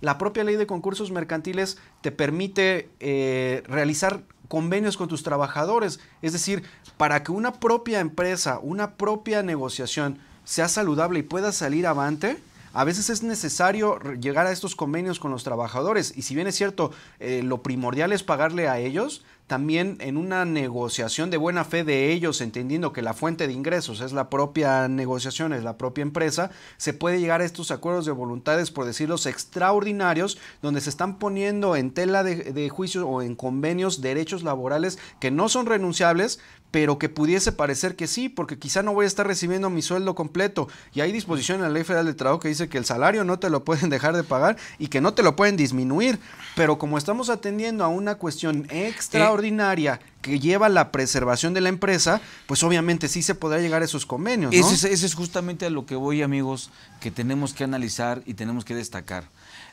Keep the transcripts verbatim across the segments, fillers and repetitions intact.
La propia ley de concursos mercantiles te permite eh, realizar convenios con tus trabajadores. Es decir, para que una propia empresa, una propia negociación sea saludable y pueda salir avante, a veces es necesario llegar a estos convenios con los trabajadores. Y si bien es cierto, eh, lo primordial es pagarle a ellos, también en una negociación de buena fe de ellos, entendiendo que la fuente de ingresos es la propia negociación, es la propia empresa, se puede llegar a estos acuerdos de voluntades, por decirlos, extraordinarios, donde se están poniendo en tela de, de juicio o en convenios derechos laborales que no son renunciables, pero que pudiese parecer que sí, porque quizá no voy a estar recibiendo mi sueldo completo. Y hay disposición en la Ley Federal de Trabajo que dice que el salario no te lo pueden dejar de pagar y que no te lo pueden disminuir. Pero como estamos atendiendo a una cuestión extraordinaria eh, que lleva la preservación de la empresa, pues obviamente sí se podrá llegar a esos convenios, ¿no? Ese es, ese es justamente a lo que voy, amigos, que tenemos que analizar y tenemos que destacar.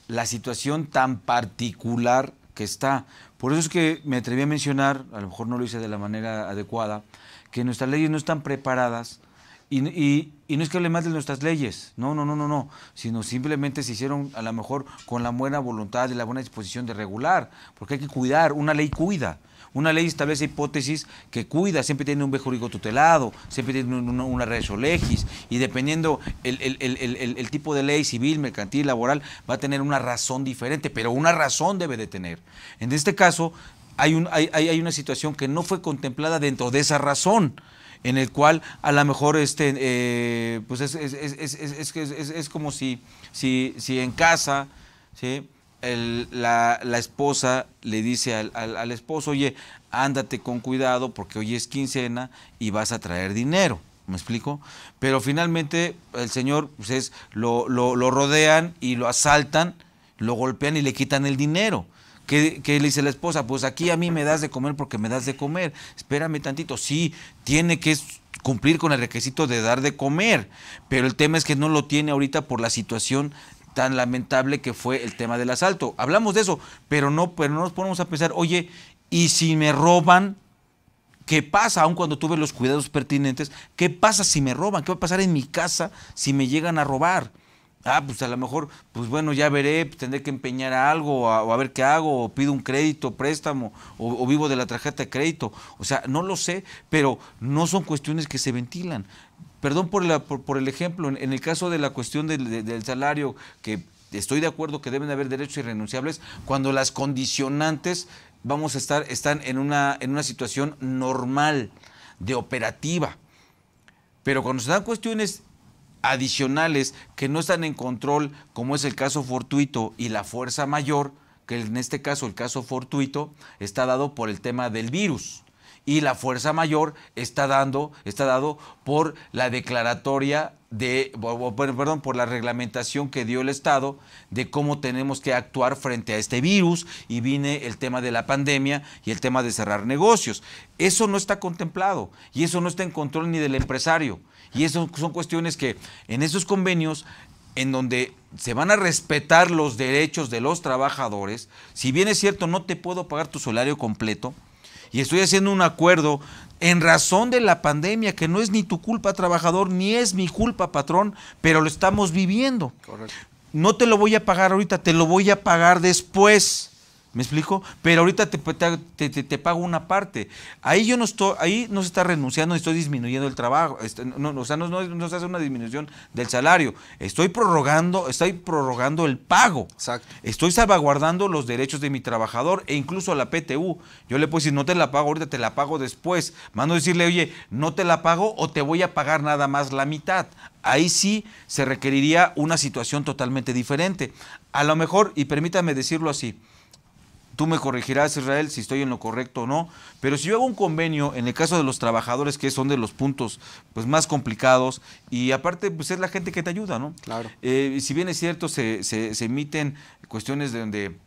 La situación tan particular que está. Por eso es que me atreví a mencionar, a lo mejor no lo hice de la manera adecuada, que nuestras leyes no están preparadas y, y, y no es que hable más de nuestras leyes, no, no, no, no, no, sino simplemente se hicieron a lo mejor con la buena voluntad y la buena disposición de regular, porque hay que cuidar, una ley cuida. Una ley establece hipótesis que cuida, siempre tiene un jurídico tutelado, siempre tiene una, una res legis, y dependiendo el, el, el, el, el tipo de ley civil, mercantil, laboral, va a tener una razón diferente, pero una razón debe de tener. En este caso, hay, un, hay, hay una situación que no fue contemplada dentro de esa razón, en el cual a lo mejor este, eh, pues es, es, es, es, es, es, es, es como si, si, si en casa, ¿sí?, El, la, la esposa le dice al, al, al esposo, oye, ándate con cuidado porque hoy es quincena y vas a traer dinero, ¿me explico? Pero finalmente el señor pues es, lo, lo, lo rodean y lo asaltan, lo golpean y le quitan el dinero. ¿Qué, qué le dice la esposa? Pues aquí a mí me das de comer porque me das de comer, espérame tantito, sí, tiene que cumplir con el requisito de dar de comer, pero el tema es que no lo tiene ahorita por la situación tan lamentable que fue el tema del asalto. Hablamos de eso, pero no, pero no nos ponemos a pensar, oye, ¿y si me roban? ¿Qué pasa? Aun cuando tuve los cuidados pertinentes, ¿qué pasa si me roban? ¿Qué va a pasar en mi casa si me llegan a robar? Ah, pues a lo mejor, pues bueno, ya veré, pues tendré que empeñar a algo, o a, o a ver qué hago, o pido un crédito, préstamo, o, o vivo de la tarjeta de crédito. O sea, no lo sé, pero no son cuestiones que se ventilan. Perdón por, la, por, por el ejemplo, en, en el caso de la cuestión del, de, del salario, que estoy de acuerdo que deben haber derechos irrenunciables, cuando las condicionantes vamos a estar, están en una, en una situación normal, de operativa. Pero cuando se dan cuestiones adicionales que no están en control, como es el caso fortuito y la fuerza mayor, que en este caso el caso fortuito está dado por el tema del virus. Y la fuerza mayor está dando, está dado por la declaratoria de, perdón, por la reglamentación que dio el Estado de cómo tenemos que actuar frente a este virus, y viene el tema de la pandemia y el tema de cerrar negocios. Eso no está contemplado y eso no está en control ni del empresario. Y eso son cuestiones que en esos convenios, en donde se van a respetar los derechos de los trabajadores, si bien es cierto no te puedo pagar tu salario completo, y estoy haciendo un acuerdo en razón de la pandemia, que no es ni tu culpa, trabajador, ni es mi culpa, patrón, pero lo estamos viviendo. Correcto. No te lo voy a pagar ahorita, te lo voy a pagar después. ¿Me explico? Pero ahorita te, te, te, te pago una parte. Ahí yo no estoy, ahí no se está renunciando, estoy disminuyendo el trabajo. No, no, o sea, no, no, no se hace una disminución del salario. Estoy prorrogando, estoy prorrogando el pago. Exacto. Estoy salvaguardando los derechos de mi trabajador e incluso la P T U. Yo le puedo decir, no te la pago ahorita, te la pago después. Mando a decirle, oye, no te la pago o te voy a pagar nada más la mitad. Ahí sí se requeriría una situación totalmente diferente. A lo mejor, y permítame decirlo así, tú me corregirás, Israel, si estoy en lo correcto o no, pero si yo hago un convenio, en el caso de los trabajadores, que son de los puntos pues, más complicados, y aparte pues es la gente que te ayuda, ¿no? Claro. Eh, si bien es cierto, se, se, se emiten cuestiones de donde,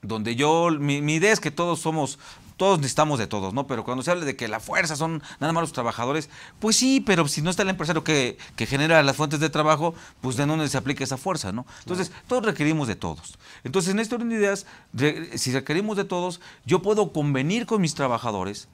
donde yo, mi, mi idea es que todos somos, todos necesitamos de todos, ¿no? Pero cuando se habla de que la fuerza son nada más los trabajadores, pues sí, pero si no está el empresario que, que genera las fuentes de trabajo, pues de dónde se aplica esa fuerza, ¿no? Entonces, claro, todos requerimos de todos. Entonces, en esta orden de ideas, si requerimos de todos, yo puedo convenir con mis trabajadores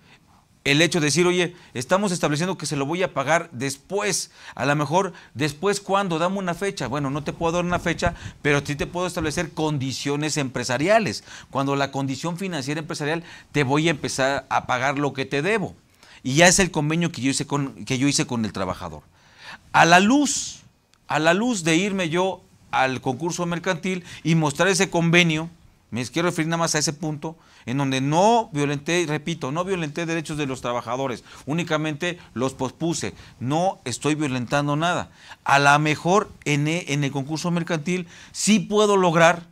el hecho de decir, oye, estamos estableciendo que se lo voy a pagar después, a lo mejor después, ¿cuándo? Dame una fecha. Bueno, no te puedo dar una fecha, pero sí te puedo establecer condiciones empresariales. Cuando la condición financiera empresarial, te voy a empezar a pagar lo que te debo. Y ya es el convenio que yo hice con, que yo hice con el trabajador. A la luz, a la luz de irme yo al concurso mercantil y mostrar ese convenio, me quiero referir nada más a ese punto, en donde no violenté, repito, no violenté derechos de los trabajadores, únicamente los pospuse, no estoy violentando nada. A lo mejor en el concurso mercantil sí puedo lograr,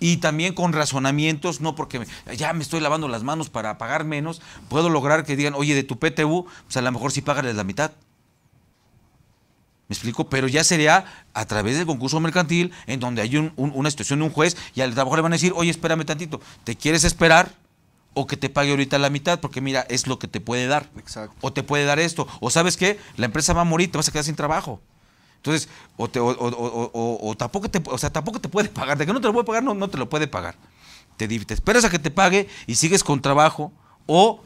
y también con razonamientos, no porque me, ya me estoy lavando las manos para pagar menos, puedo lograr que digan, oye, de tu P T U, pues a lo mejor sí págales la mitad. ¿Me explico? Pero ya sería a través del concurso mercantil, en donde hay un, un, una situación de un juez y al trabajador le van a decir, oye, espérame tantito, ¿te quieres esperar o que te pague ahorita la mitad? Porque mira, es lo que te puede dar. Exacto. O te puede dar esto. O ¿sabes qué? La empresa va a morir, te vas a quedar sin trabajo. Entonces, o, te, o, o, o, o, o tampoco te o sea, tampoco te puede pagar. De que no te lo puede pagar, no, no te lo puede pagar. Te, te esperas a que te pague y sigues con trabajo, o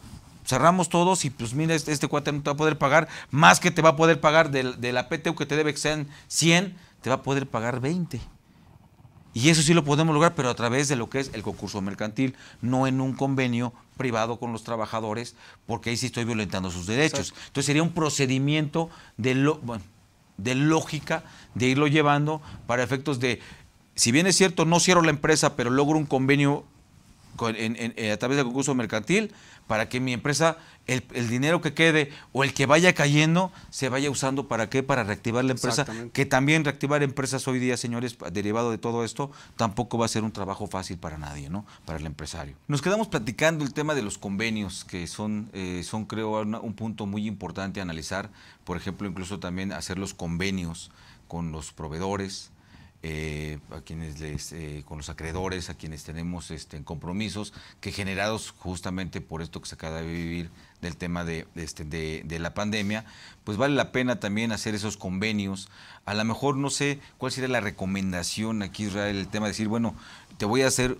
cerramos todos y pues mira, este, este cuate no te va a poder pagar, más que te va a poder pagar de, de la P T U que te debe, que sean cien, te va a poder pagar veinte. Y eso sí lo podemos lograr, pero a través de lo que es el concurso mercantil, no en un convenio privado con los trabajadores, porque ahí sí estoy violentando sus derechos. Exacto. Entonces sería un procedimiento de, lo, bueno, de lógica de irlo llevando para efectos de, si bien es cierto, no cierro la empresa, pero logro un convenio En, en, en, a través del concurso mercantil, para que mi empresa, el, el dinero que quede o el que vaya cayendo, se vaya usando ¿para qué? Para reactivar la empresa, que también reactivar empresas hoy día, señores, derivado de todo esto, tampoco va a ser un trabajo fácil para nadie, ¿no? Para el empresario. Nos quedamos platicando el tema de los convenios, que son, eh, son creo, una, un punto muy importante a analizar, por ejemplo, incluso también hacer los convenios con los proveedores, Eh, a quienes les, eh, con los acreedores, a quienes tenemos este, compromisos que generados justamente por esto que se acaba de vivir del tema de, de, este, de, de la pandemia, pues vale la pena también hacer esos convenios. A lo mejor no sé cuál sería la recomendación aquí, Israel, el tema de decir, bueno, te voy a hacer,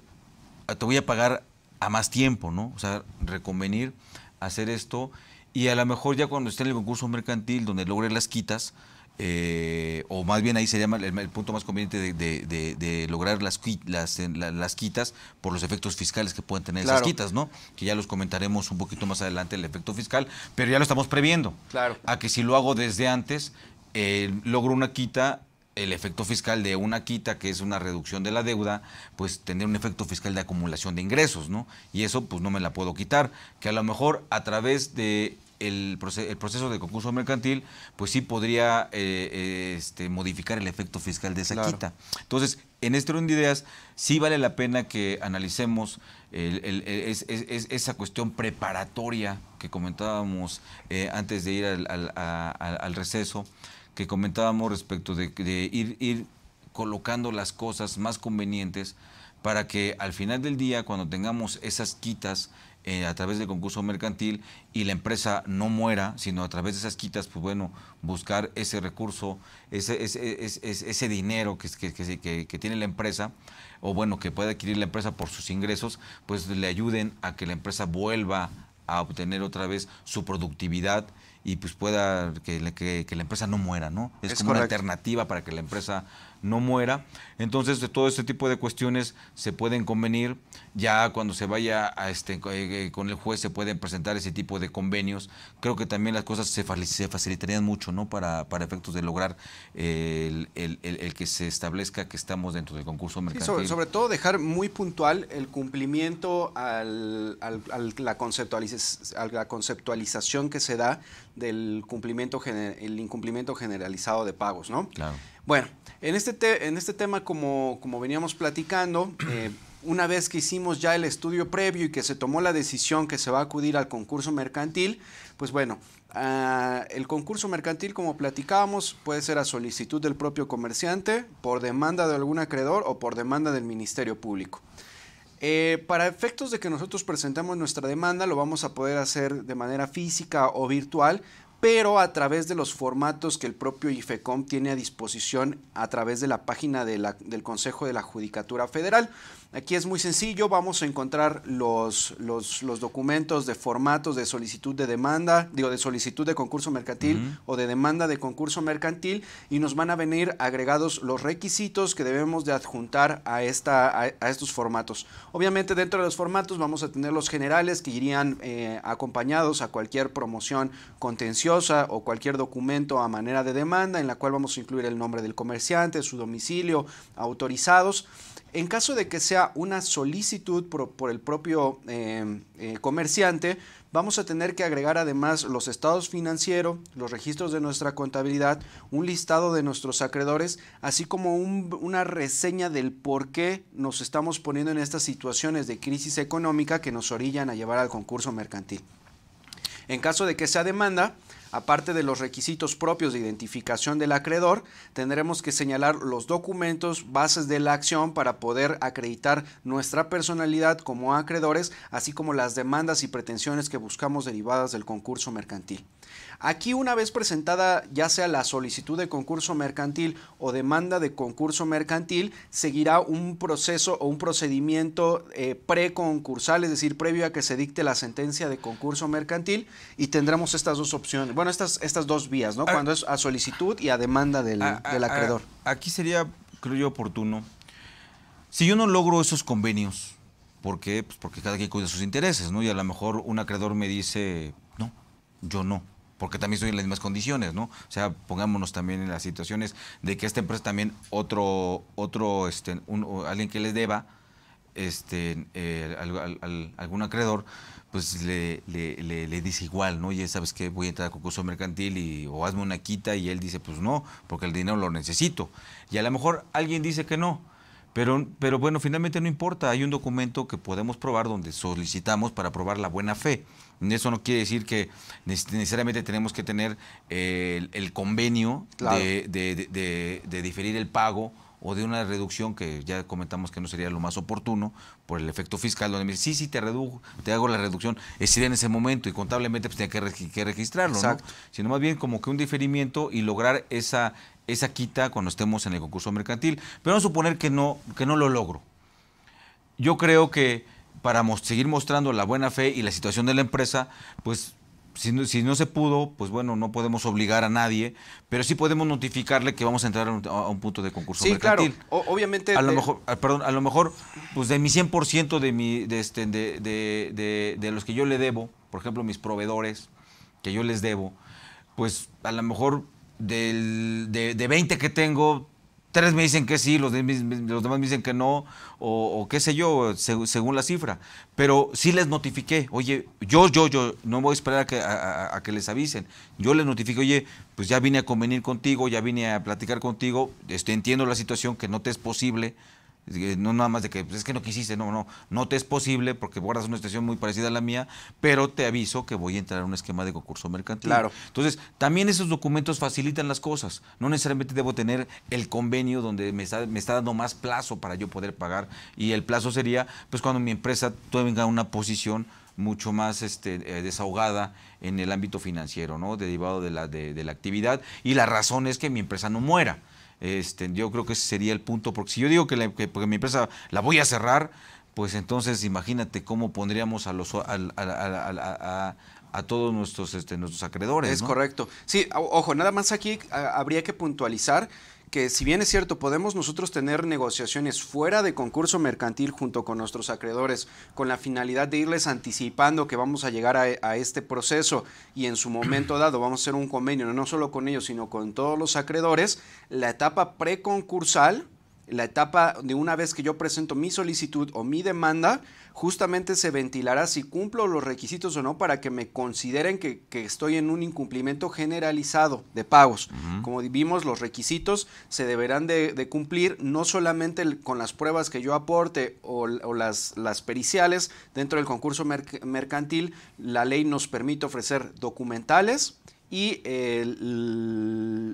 te voy a pagar a más tiempo, ¿no? O sea, reconvenir, hacer esto, y a lo mejor ya cuando esté en el concurso mercantil, donde logre las quitas, Eh, o más bien ahí sería el, el punto más conveniente de, de, de, de lograr las, las, las quitas por los efectos fiscales que pueden tener, claro, esas quitas, ¿no? Que ya los comentaremos un poquito más adelante el efecto fiscal, pero ya lo estamos previendo. Claro. A que si lo hago desde antes, eh, logro una quita, el efecto fiscal de una quita, que es una reducción de la deuda, pues tendría un efecto fiscal de acumulación de ingresos, ¿no? Y eso pues no me la puedo quitar, que a lo mejor a través de El proceso, el proceso de concurso mercantil, pues sí podría eh, este, modificar el efecto fiscal de esa, claro, quita. Entonces, en este orden de ideas, sí vale la pena que analicemos el, el, el, es, es, es, esa cuestión preparatoria que comentábamos eh, antes de ir al, al, a, al receso, que comentábamos respecto de, de ir, ir colocando las cosas más convenientes para que al final del día, cuando tengamos esas quitas, Eh, a través del concurso mercantil, y la empresa no muera, sino a través de esas quitas, pues bueno, buscar ese recurso, ese, ese, ese, ese dinero que, que, que, que tiene la empresa, o bueno, que puede adquirir la empresa por sus ingresos, pues le ayuden a que la empresa vuelva a obtener otra vez su productividad y pues pueda que, que, que la empresa no muera, ¿no? Es, es como correcto, una alternativa para que la empresa no muera. Entonces, de todo este tipo de cuestiones se pueden convenir. Ya cuando se vaya a este, con el juez, se pueden presentar ese tipo de convenios. Creo que también las cosas se, se facilitarían mucho, ¿no? Para, para efectos de lograr el, el, el, el que se establezca que estamos dentro del concurso mercantil. Sí, sobre, sobre todo dejar muy puntual el cumplimiento al, al, al, la conceptualiz- a la conceptualización que se da del cumplimiento gener- el incumplimiento generalizado de pagos, ¿no? Claro. Bueno, en este, te en este tema, como, como veníamos platicando, eh, una vez que hicimos ya el estudio previo y que se tomó la decisión que se va a acudir al concurso mercantil, pues bueno, uh, el concurso mercantil, como platicábamos, puede ser a solicitud del propio comerciante, por demanda de algún acreedor o por demanda del Ministerio Público. Eh, para efectos de que nosotros presentemos nuestra demanda, lo vamos a poder hacer de manera física o virtual, pero a través de los formatos que el propio IFECOM tiene a disposición a través de la página de la, del Consejo de la Judicatura Federal. Aquí es muy sencillo, vamos a encontrar los, los, los documentos de formatos de solicitud de demanda, digo de solicitud de concurso mercantil uh-huh. o de demanda de concurso mercantil, y nos van a venir agregados los requisitos que debemos de adjuntar a, esta, a, a estos formatos. Obviamente dentro de los formatos vamos a tener los generales que irían eh, acompañados a cualquier promoción contenciosa o cualquier documento a manera de demanda, en la cual vamos a incluir el nombre del comerciante, su domicilio, autorizados. En caso de que sea una solicitud por, por el propio eh, eh, comerciante, vamos a tener que agregar además los estados financieros, los registros de nuestra contabilidad, un listado de nuestros acreedores, así como un, una reseña del por qué nos estamos poniendo en estas situaciones de crisis económica que nos orillan a llevar al concurso mercantil. En caso de que sea demanda, aparte de los requisitos propios de identificación del acreedor, tendremos que señalar los documentos, bases de la acción para poder acreditar nuestra personalidad como acreedores, así como las demandas y pretensiones que buscamos derivadas del concurso mercantil. Aquí, una vez presentada ya sea la solicitud de concurso mercantil o demanda de concurso mercantil, seguirá un proceso o un procedimiento eh, preconcursal, es decir, previo a que se dicte la sentencia de concurso mercantil, y tendremos estas dos opciones. Bueno, estas, estas dos vías, ¿no? Ah, cuando es a solicitud y a demanda del, ah, del acreedor. Ah, aquí sería, creo yo, oportuno. Si yo no logro esos convenios, ¿por qué? Pues porque cada quien cuida sus intereses, ¿no? Y a lo mejor un acreedor me dice, no, yo no, porque también estoy en las mismas condiciones, ¿no? O sea, pongámonos también en las situaciones de que esta empresa también, otro, otro este, un, alguien que les deba, este, eh, al, al, al, algún acreedor, pues le, le, le, le dice igual, ¿no? Oye, ¿sabes qué? Voy a entrar a concurso mercantil y, o hazme una quita, y él dice, pues no, porque el dinero lo necesito. Y a lo mejor alguien dice que no, pero, pero bueno, finalmente no importa, hay un documento que podemos probar donde solicitamos para probar la buena fe. Eso no quiere decir que necesariamente tenemos que tener el, el convenio claro. de, de, de, de, de diferir el pago o de una reducción que ya comentamos que no sería lo más oportuno por el efecto fiscal, donde me dice, sí, sí, te redujo, te hago la reducción, es decir, en ese momento, y contablemente pues tenía que, re que registrarlo, ¿no? Sino más bien como que un diferimiento y lograr esa, esa quita cuando estemos en el concurso mercantil. Pero vamos a suponer que no, que no lo logro. Yo creo que para mos seguir mostrando la buena fe y la situación de la empresa, pues Si no, si no se pudo, pues bueno, no podemos obligar a nadie, pero sí podemos notificarle que vamos a entrar a un, a un punto de concurso sí, mercantil. Sí, claro, o, obviamente. A lo, de... mejor, a, perdón, a lo mejor, pues de mi cien por ciento de, mi, de, este, de, de, de, de los que yo le debo, por ejemplo, mis proveedores, que yo les debo, pues a lo mejor del, de, de veinte que tengo, tres me dicen que sí, los, de, los demás me dicen que no, o, o qué sé yo, seg, según la cifra. Pero sí les notifiqué, oye, yo, yo, yo, no voy a esperar a que, a, a que les avisen. Yo les notifiqué, oye, pues ya vine a convenir contigo, ya vine a platicar contigo, este, entiendo la situación, que no te es posible, no nada más de que pues es que no quisiste, no, no, no te es posible porque guardas una situación muy parecida a la mía, pero te aviso que voy a entrar a un esquema de concurso mercantil. Claro. Entonces, también esos documentos facilitan las cosas. No necesariamente debo tener el convenio donde me está, me está dando más plazo para yo poder pagar, y el plazo sería pues cuando mi empresa tenga una posición mucho más este, eh, desahogada en el ámbito financiero, ¿no? Derivado de la, de, de la actividad, y la razón es que mi empresa no muera. Este, yo creo que ese sería el punto, porque si yo digo que, la, que porque mi empresa la voy a cerrar, pues entonces imagínate cómo pondríamos a los a, a, a, a, a, a todos nuestros, este, nuestros acreedores. Es ¿no? correcto. Sí, ojo, nada más aquí a, habría que puntualizar que si bien es cierto, podemos nosotros tener negociaciones fuera de concurso mercantil junto con nuestros acreedores, con la finalidad de irles anticipando que vamos a llegar a, a este proceso, y en su momento dado vamos a hacer un convenio, no solo con ellos, sino con todos los acreedores. La etapa preconcursal, la etapa de una vez que yo presento mi solicitud o mi demanda, justamente se ventilará si cumplo los requisitos o no para que me consideren que, que estoy en un incumplimiento generalizado de pagos. Uh-huh. Como vimos, los requisitos se deberán de, de cumplir no solamente el, con las pruebas que yo aporte o, o las, las periciales. Dentro del concurso merc- mercantil, la ley nos permite ofrecer documentales y eh,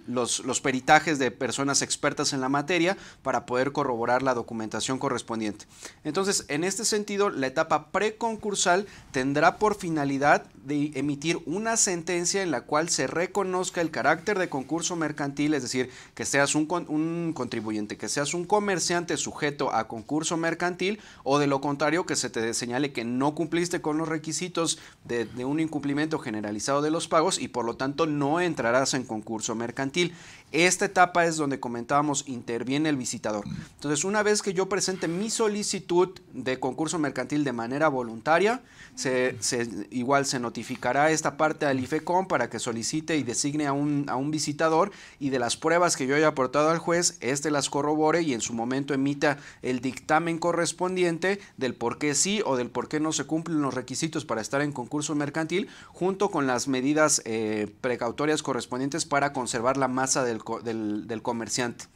los, los peritajes de personas expertas en la materia para poder corroborar la documentación correspondiente. Entonces, en este sentido, la etapa preconcursal tendrá por finalidad de emitir una sentencia en la cual se reconozca el carácter de concurso mercantil, es decir, que seas un, un contribuyente, que seas un comerciante sujeto a concurso mercantil, o de lo contrario, que se te señale que no cumpliste con los requisitos de, de un incumplimiento generalizado de los pagos y por lo tanto tanto no entrarás en concurso mercantil. Esta etapa es donde comentábamos interviene el visitador. Entonces, una vez que yo presente mi solicitud de concurso mercantil de manera voluntaria, se, se, igual se notificará esta parte al IFECON para que solicite y designe a un, a un visitador, y de las pruebas que yo haya aportado al juez, este las corrobore y en su momento emita el dictamen correspondiente del por qué sí o del por qué no se cumplen los requisitos para estar en concurso mercantil, junto con las medidas eh, precautorias correspondientes para conservar la masa del, del, del comerciante.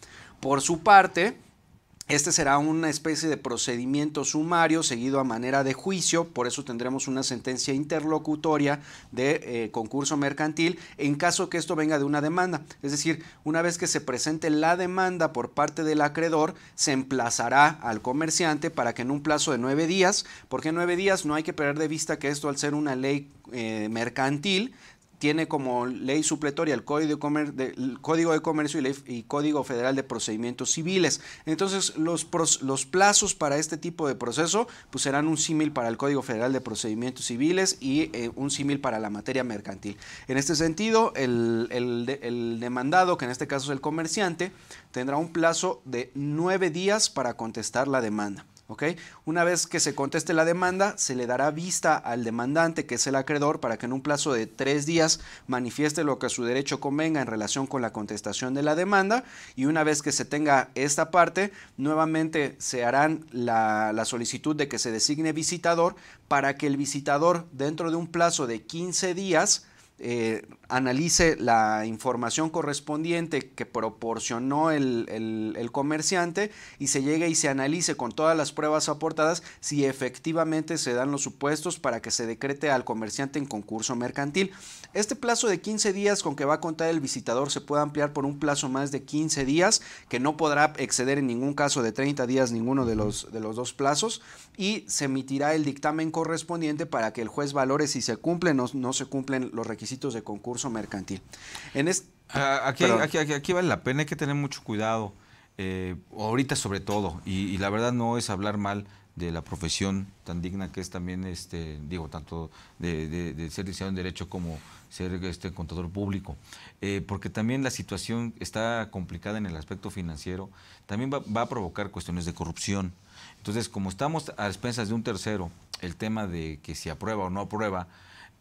Por su parte, este será una especie de procedimiento sumario seguido a manera de juicio, por eso tendremos una sentencia interlocutoria de eh, concurso mercantil en caso que esto venga de una demanda. Es decir, una vez que se presente la demanda por parte del acreedor, se emplazará al comerciante para que en un plazo de nueve días, porque en nueve días no hay que perder de vista que esto, al ser una ley eh, mercantil, tiene como ley supletoria el Código de, el Código de Comercio y, ley, y Código Federal de Procedimientos Civiles. Entonces, los, pros, los plazos para este tipo de proceso pues serán un símil para el Código Federal de Procedimientos Civiles y eh, un símil para la materia mercantil. En este sentido, el, el, el demandado, que en este caso es el comerciante, tendrá un plazo de nueve días para contestar la demanda. ¿Okay? Una vez que se conteste la demanda, se le dará vista al demandante, que es el acreedor, para que en un plazo de tres días manifieste lo que a su derecho convenga en relación con la contestación de la demanda, y una vez que se tenga esta parte, nuevamente se harán la, la solicitud de que se designe visitador para que el visitador, dentro de un plazo de quince días, Eh, analice la información correspondiente que proporcionó el, el, el comerciante, y se llegue y se analice con todas las pruebas aportadas si efectivamente se dan los supuestos para que se decrete al comerciante en concurso mercantil. Este plazo de quince días con que va a contar el visitador se puede ampliar por un plazo más de quince días, que no podrá exceder en ningún caso de treinta días ninguno de los, de los dos plazos, y se emitirá el dictamen correspondiente para que el juez valore si se cumplen o no se cumplen los requisitos de concurso mercantil. En este, ah, aquí, aquí, aquí, aquí vale la pena, hay que tener mucho cuidado, eh, ahorita sobre todo, y, y la verdad no es hablar mal de la profesión tan digna que es también, este digo, tanto de, de, de ser licenciado en Derecho como ser este contador público, eh, porque también la situación está complicada en el aspecto financiero, también va, va a provocar cuestiones de corrupción. Entonces, como estamos a expensas de un tercero, el tema de que si aprueba o no aprueba,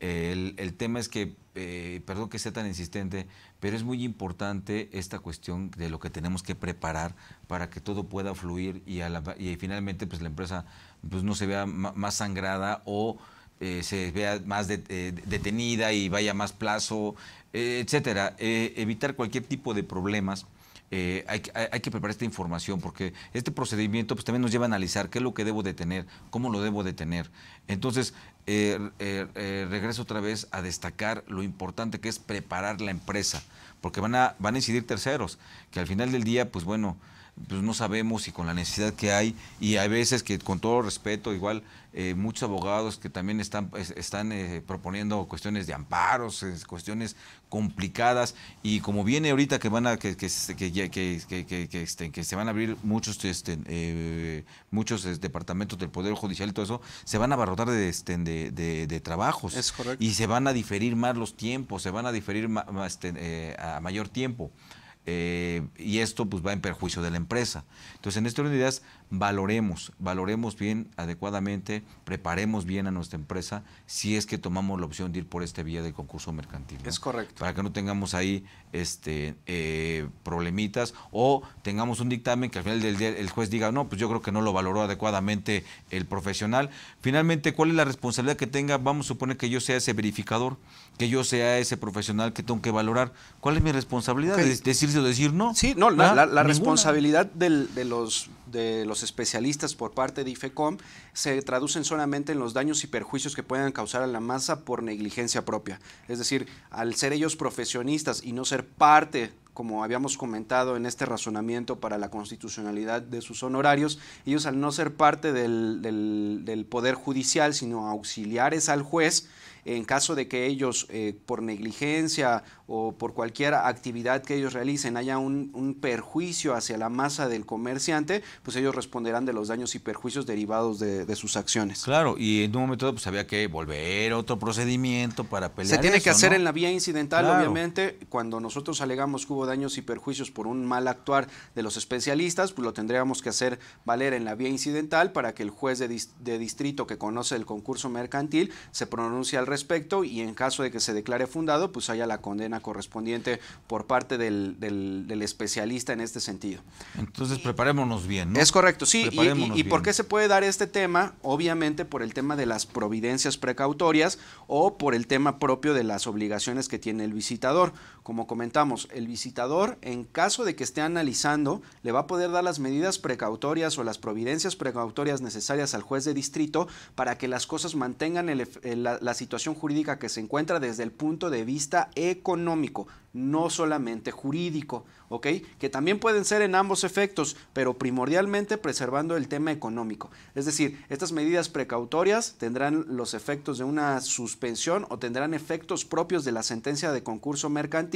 El, el tema es que, eh, perdón que sea tan insistente, pero es muy importante esta cuestión de lo que tenemos que preparar para que todo pueda fluir y, a la, y finalmente pues la empresa pues no se vea más sangrada o eh, se vea más de, eh, detenida y vaya más plazo, eh, etcétera. Eh, evitar cualquier tipo de problemas. Eh, hay, hay, hay que preparar esta información, porque este procedimiento pues también nos lleva a analizar qué es lo que debo de tener, cómo lo debo de tener. Entonces, eh, eh, eh, regreso otra vez a destacar lo importante que es preparar la empresa, porque van a, van a incidir terceros, que al final del día, pues bueno, pues no sabemos, y con la necesidad que hay, y hay veces que, con todo respeto, igual eh, muchos abogados que también están, están eh, proponiendo cuestiones de amparos, eh, cuestiones complicadas, y como viene ahorita que van a que, que, que, que, que, que, que, este, que se van a abrir muchos este, eh, muchos eh, departamentos del Poder Judicial y todo eso, se van a abarrotar de, este, de, de, de trabajos. Es correcto. Y se van a diferir más los tiempos, se van a diferir ma, ma, este, eh, a mayor tiempo. Eh, y esto pues va en perjuicio de la empresa. Entonces, en este orden de ideas, valoremos, valoremos bien, adecuadamente, preparemos bien a nuestra empresa si es que tomamos la opción de ir por esta vía del concurso mercantil, ¿no? Es correcto. Para que no tengamos ahí este eh, problemitas, o tengamos un dictamen que al final del día el juez diga, no, pues yo creo que no lo valoró adecuadamente el profesional. Finalmente, ¿cuál es la responsabilidad que tenga? Vamos a suponer que yo sea ese verificador, que yo sea ese profesional que tengo que valorar. ¿Cuál es mi responsabilidad? Okay. De decir ejercicio de decir no. Sí, no, la, la, la responsabilidad del, de los... de los especialistas por parte de IFECOM se traducen solamente en los daños y perjuicios que puedan causar a la masa por negligencia propia. Es decir, al ser ellos profesionistas y no ser parte, como habíamos comentado en este razonamiento para la constitucionalidad de sus honorarios, ellos al no ser parte del, del, del Poder Judicial, sino auxiliares al juez, en caso de que ellos eh, por negligencia o por cualquier actividad que ellos realicen haya un, un perjuicio hacia la masa del comerciante, pues ellos responderán de los daños y perjuicios derivados de, de sus acciones. Claro, y en un momento pues había que volver a otro procedimiento para pelear. Se tiene eso, que hacer, ¿no?, en la vía incidental, claro. Obviamente, cuando nosotros alegamos que hubo daños y perjuicios por un mal actuar de los especialistas, pues lo tendríamos que hacer valer en la vía incidental para que el juez de, dist- de distrito que conoce el concurso mercantil se pronuncie al respecto y en caso de que se declare fundado, pues haya la condena correspondiente por parte del, del, del especialista en este sentido. Entonces, preparémonos bien, ¿no? Es correcto, sí. ¿Y, y, y por qué se puede dar este tema? Obviamente por el tema de las providencias precautorias o por el tema propio de las obligaciones que tiene el visitador. Como comentamos, el visitador, en caso de que esté analizando, le va a poder dar las medidas precautorias o las providencias precautorias necesarias al juez de distrito para que las cosas mantengan el, el, la, la situación jurídica que se encuentra desde el punto de vista económico, no solamente jurídico, ¿ok? Que también pueden ser en ambos efectos, pero primordialmente preservando el tema económico. Es decir, estas medidas precautorias tendrán los efectos de una suspensión o tendrán efectos propios de la sentencia de concurso mercantil,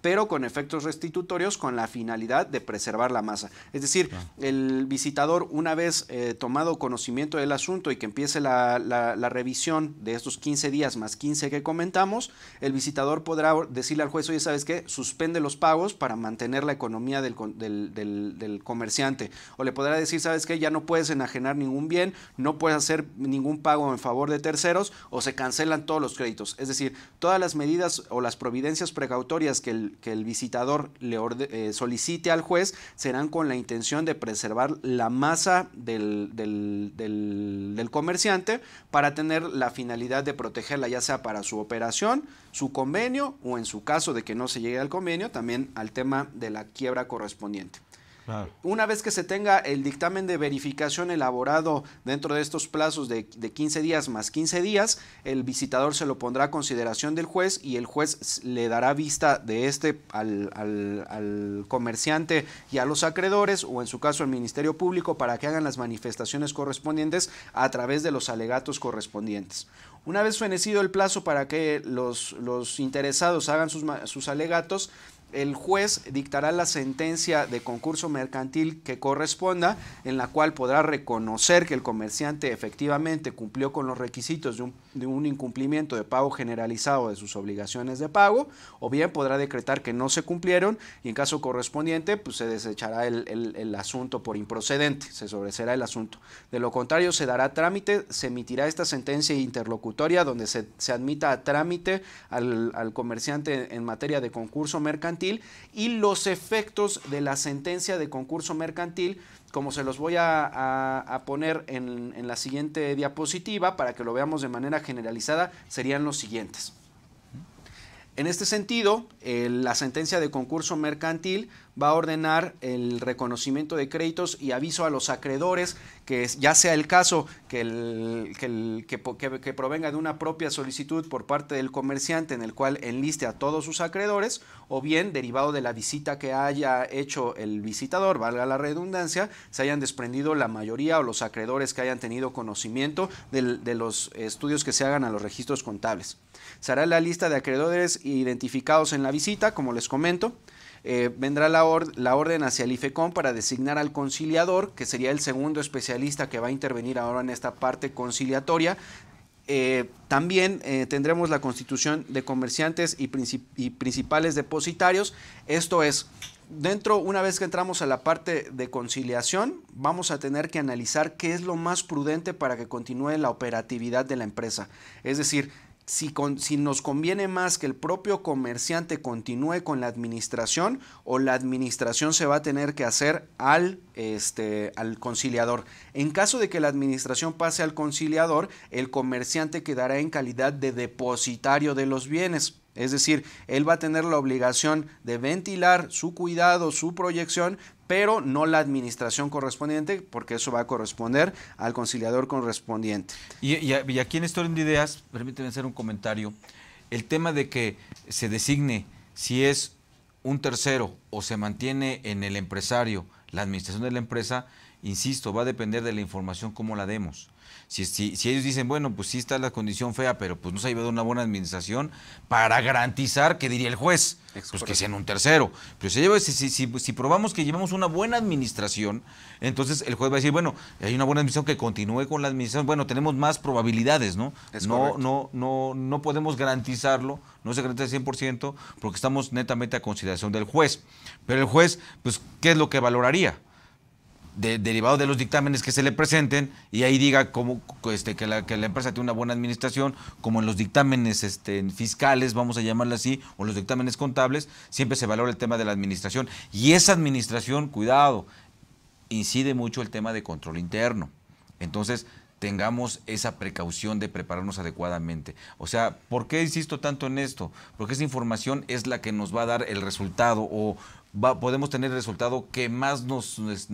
pero con efectos restitutorios con la finalidad de preservar la masa. Es decir, el visitador, una vez eh, tomado conocimiento del asunto y que empiece la, la, la revisión de estos quince días más quince que comentamos, el visitador podrá decirle al juez, oye, ¿sabes qué? Suspende los pagos para mantener la economía del, del, del, del comerciante. O le podrá decir, ¿sabes qué? Ya no puedes enajenar ningún bien, no puedes hacer ningún pago en favor de terceros o se cancelan todos los créditos. Es decir, todas las medidas o las providencias precautorias que el que el visitador le orde, eh, solicite al juez serán con la intención de preservar la masa del, del, del, del comerciante para tener la finalidad de protegerla, ya sea para su operación, su convenio o en su caso de que no se llegue al convenio, también al tema de la quiebra correspondiente. Claro. Una vez que se tenga el dictamen de verificación elaborado dentro de estos plazos de, de quince días más quince días, el visitador se lo pondrá a consideración del juez y el juez le dará vista de este al, al, al comerciante y a los acreedores o en su caso al Ministerio Público para que hagan las manifestaciones correspondientes a través de los alegatos correspondientes. Una vez fenecido el plazo para que los, los interesados hagan sus, sus alegatos, el juez dictará la sentencia de concurso mercantil que corresponda, en la cual podrá reconocer que el comerciante efectivamente cumplió con los requisitos de un, de un incumplimiento de pago generalizado de sus obligaciones de pago, o bien podrá decretar que no se cumplieron y en caso correspondiente pues se desechará el, el, el asunto por improcedente, se sobreseerá el asunto. De lo contrario se dará trámite, se emitirá esta sentencia interlocutoria donde se, se admita a trámite al, al comerciante en materia de concurso mercantil y los efectos de la sentencia de concurso mercantil, como se los voy a, a, a poner en, en la siguiente diapositiva para que lo veamos de manera generalizada, serían los siguientes. En este sentido, eh, la sentencia de concurso mercantil va a ordenar el reconocimiento de créditos y aviso a los acreedores que ya sea el caso que, el, que, el, que, que, que provenga de una propia solicitud por parte del comerciante en el cual enliste a todos sus acreedores o bien derivado de la visita que haya hecho el visitador, valga la redundancia, se hayan desprendido la mayoría o los acreedores que hayan tenido conocimiento de, de los estudios que se hagan a los registros contables. Se hará la lista de acreedores identificados en la visita, como les comento. Eh, vendrá la, or la orden hacia el IFECOM para designar al conciliador, que sería el segundo especialista que va a intervenir ahora en esta parte conciliatoria. Eh, también eh, tendremos la constitución de comerciantes y, princip y principales depositarios. Esto es, dentro, una vez que entramos a la parte de conciliación, vamos a tener que analizar qué es lo más prudente para que continúe la operatividad de la empresa. Es decir, Si, con, si nos conviene más que el propio comerciante continúe con la administración o la administración se va a tener que hacer al, este, al conciliador. En caso de que la administración pase al conciliador, el comerciante quedará en calidad de depositario de los bienes. Es decir, él va a tener la obligación de ventilar su cuidado, su proyección, pero no la administración correspondiente, porque eso va a corresponder al conciliador correspondiente. Y, y, y aquí en Storm de Ideas, permíteme hacer un comentario, el tema de que se designe si es un tercero o se mantiene en el empresario, la administración de la empresa, insisto, va a depender de la información cómo la demos. Si, si, si ellos dicen, bueno, pues sí está la condición fea, pero pues no se ha llevado una buena administración para garantizar, ¿qué diría el juez? Pues correcto, que sean un tercero. Pero si, lleva, si, si, si, si probamos que llevamos una buena administración, entonces el juez va a decir, bueno, hay una buena administración, que continúe con la administración. Bueno, tenemos más probabilidades, ¿no? No, no, no, no podemos garantizarlo, no se garantiza al cien por ciento, porque estamos netamente a consideración del juez. Pero el juez, pues, ¿qué es lo que valoraría? De, derivado de los dictámenes que se le presenten, y ahí diga cómo, este, que, la, que la empresa tiene una buena administración, como en los dictámenes este, fiscales, vamos a llamarlo así, o los dictámenes contables, siempre se valora el tema de la administración. Y esa administración, cuidado, incide mucho el tema de control interno. Entonces, tengamos esa precaución de prepararnos adecuadamente. O sea, ¿por qué insisto tanto en esto? Porque esa información es la que nos va a dar el resultado, o va, podemos tener el resultado que más nos, nos,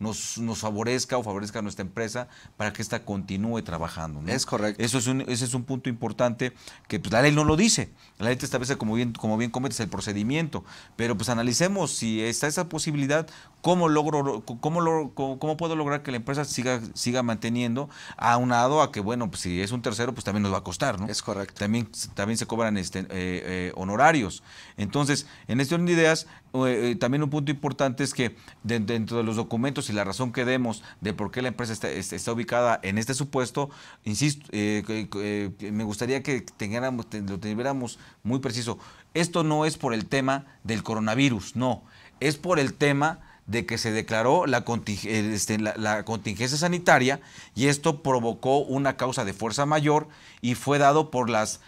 nos, nos favorezca o favorezca a nuestra empresa para que ésta continúe trabajando, ¿no? Es correcto. Eso es un, ese es un punto importante que pues, la ley no lo dice. La ley te establece, como bien, como bien comentas, el procedimiento. Pero pues analicemos si está esa posibilidad, cómo logro, cómo, logro, cómo puedo lograr que la empresa siga, siga manteniendo, aunado a que, bueno, pues si es un tercero, pues también nos va a costar, ¿no? Es correcto. También, también se cobran este, eh, eh, honorarios. Entonces, en este orden de ideas, Eh, también un punto importante es que de, dentro de los documentos y la razón que demos de por qué la empresa está, está ubicada en este supuesto, insisto, eh, eh, eh, me gustaría que tengáramos, lo tuviéramos muy preciso. Esto no es por el tema del coronavirus, no, es por el tema de que se declaró la, conting este, la, la contingencia sanitaria, y esto provocó una causa de fuerza mayor y fue dado por las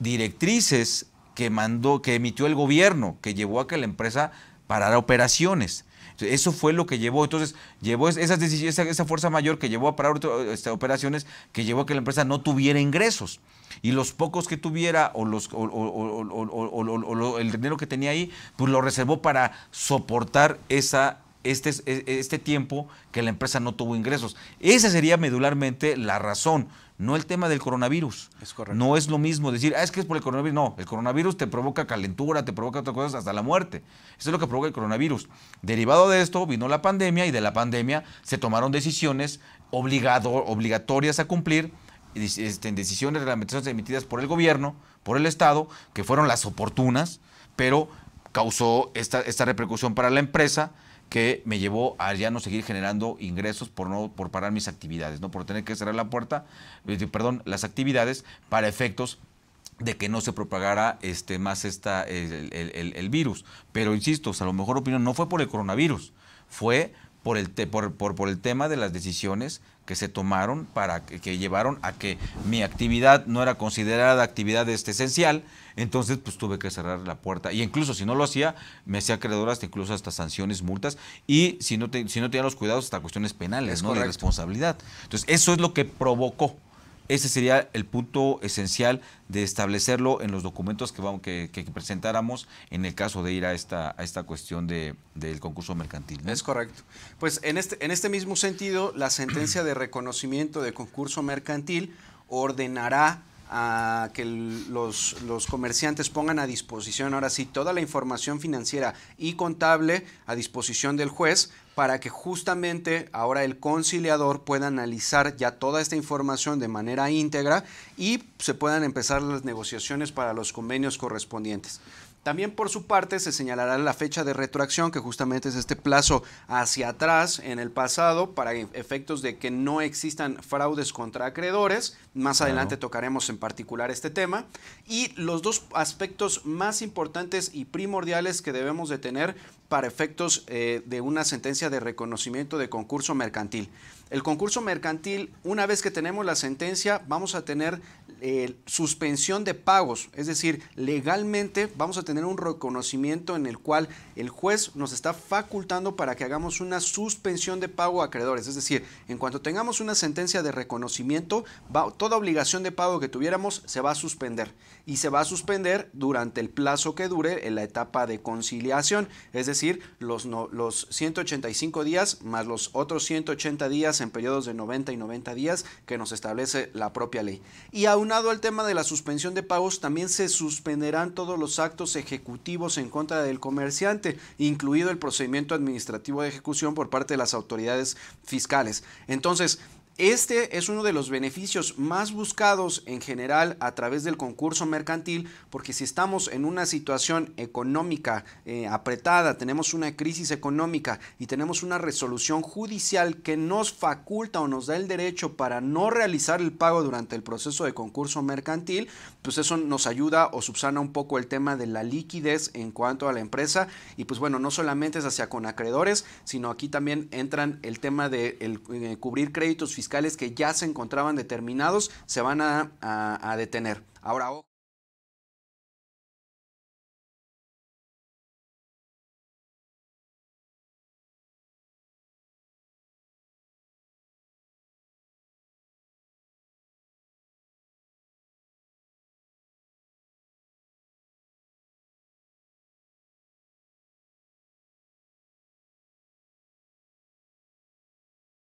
directrices que mandó, que emitió el gobierno, que llevó a que la empresa parara operaciones. Entonces, eso fue lo que llevó. Entonces, llevó esas decisiones, esa, esa fuerza mayor que llevó a parar esta, operaciones, que llevó a que la empresa no tuviera ingresos. Y los pocos que tuviera, o, los, o, o, o, o, o, o, o el dinero que tenía ahí, pues lo reservó para soportar esa, este, este tiempo que la empresa no tuvo ingresos. Esa sería medularmente la razón. No el tema del coronavirus. Es correcto. No es lo mismo decir, ah, es que es por el coronavirus. No, el coronavirus te provoca calentura, te provoca otras cosas, hasta la muerte. Eso es lo que provoca el coronavirus. Derivado de esto vino la pandemia, y de la pandemia se tomaron decisiones obligado, obligatorias a cumplir, este, decisiones, reglamentaciones emitidas por el gobierno, por el Estado, que fueron las oportunas, pero causó esta, esta repercusión para la empresa, que me llevó a ya no seguir generando ingresos por no por parar mis actividades, no por tener que cerrar la puerta, perdón, las actividades, para efectos de que no se propagara este más esta el, el, el virus. Pero insisto, o sea, a lo mejor opinión no fue por el coronavirus, fue por el te, por, por, por el tema de las decisiones que se tomaron para que, que llevaron a que mi actividad no era considerada actividad este, esencial. Entonces, pues tuve que cerrar la puerta. Y incluso si no lo hacía, me hacía acreedor hasta incluso hasta sanciones, multas, y si no, te, si no tenía los cuidados, hasta cuestiones penales, es ¿no? de responsabilidad. Entonces, eso es lo que provocó. Ese sería el punto esencial de establecerlo en los documentos que, vamos, que, que presentáramos en el caso de ir a esta, a esta cuestión de, del concurso mercantil, ¿no? Es correcto. Pues en este, en este mismo sentido, la sentencia de reconocimiento de concurso mercantil ordenará a que los, los comerciantes pongan a disposición, ahora sí, toda la información financiera y contable a disposición del juez, para que justamente ahora el conciliador pueda analizar ya toda esta información de manera íntegra y se puedan empezar las negociaciones para los convenios correspondientes. También por su parte se señalará la fecha de retroacción, que justamente es este plazo hacia atrás en el pasado para efectos de que no existan fraudes contra acreedores. Más claro. adelante tocaremos en particular este tema. Y los dos aspectos más importantes y primordiales que debemos de tener para efectos eh, de una sentencia de reconocimiento de concurso mercantil. El concurso mercantil, una vez que tenemos la sentencia, vamos a tener eh, suspensión de pagos, es decir, legalmente vamos a tener un reconocimiento en el cual el juez nos está facultando para que hagamos una suspensión de pago a acreedores, es decir, en cuanto tengamos una sentencia de reconocimiento, va, toda obligación de pago que tuviéramos se va a suspender y se va a suspender durante el plazo que dure en la etapa de conciliación, es decir, los, no, los ciento ochenta y cinco días más los otros ciento ochenta días en periodos de noventa y noventa días que nos establece la propia ley. Y aunado al tema de la suspensión de pagos, también se suspenderán todos los actos ejecutivos en contra del comerciante, incluido el procedimiento administrativo de ejecución por parte de las autoridades fiscales. Entonces, este es uno de los beneficios más buscados en general a través del concurso mercantil, porque si estamos en una situación económica eh, apretada, tenemos una crisis económica y tenemos una resolución judicial que nos faculta o nos da el derecho para no realizar el pago durante el proceso de concurso mercantil, pues eso nos ayuda o subsana un poco el tema de la liquidez en cuanto a la empresa. Y pues bueno, no solamente es hacia con acreedores, sino aquí también entran el tema de el, eh, cubrir créditos fiscales fiscales que ya se encontraban determinados, se van a, a, a detener. Ahora,